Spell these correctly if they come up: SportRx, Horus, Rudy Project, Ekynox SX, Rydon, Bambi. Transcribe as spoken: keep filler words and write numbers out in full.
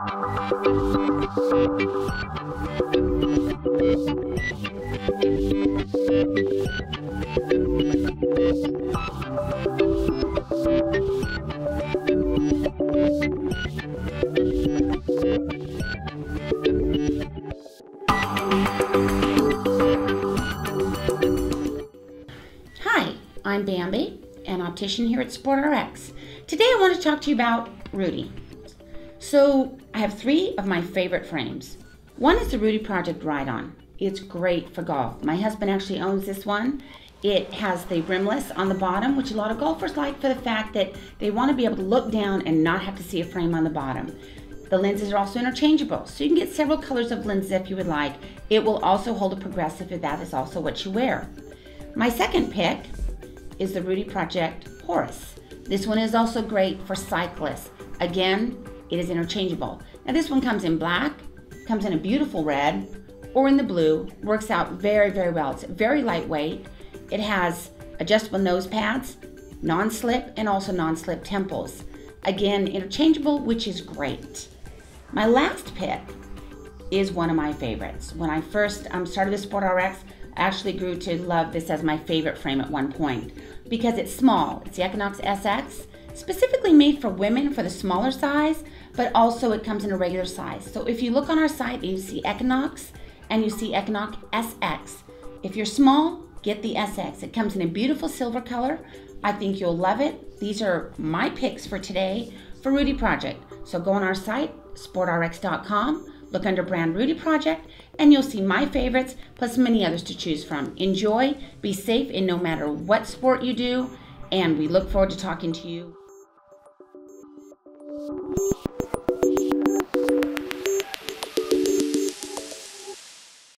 Hi, I'm Bambi, an optician here at SportRx. Today I want to talk to you about Rudy. So I have three of my favorite frames. One is the Rudy Project Rydon. It's great for golf. My husband actually owns this one. It has the rimless on the bottom, which a lot of golfers like for the fact that they want to be able to look down and not have to see a frame on the bottom. The lenses are also interchangeable, so you can get several colors of lenses if you would like. It will also hold a progressive if that is also what you wear. My second pick is the Rudy Project Horus. This one is also great for cyclists. Again, it is interchangeable. Now this one comes in black, comes in a beautiful red, or in the blue. Works out very, very well. It's very lightweight. It has adjustable nose pads, non-slip, and also non-slip temples. Again, interchangeable, which is great. My last pick is one of my favorites. When I first um, started with SportRx, I actually grew to love this as my favorite frame at one point because it's small. It's the Ekynox S X. Specifically made for women for the smaller size, but also it comes in a regular size. So if you look on our site and you see Ekynox and you see Ekynox S X, if you're small, get the S X. It comes in a beautiful silver color. I think you'll love it. These are my picks for today for Rudy Project. So go on our site, sport r x dot com, look under brand Rudy Project, and you'll see my favorites plus many others to choose from. Enjoy, be safe, and no matter what sport you do, and we look forward to talking to you.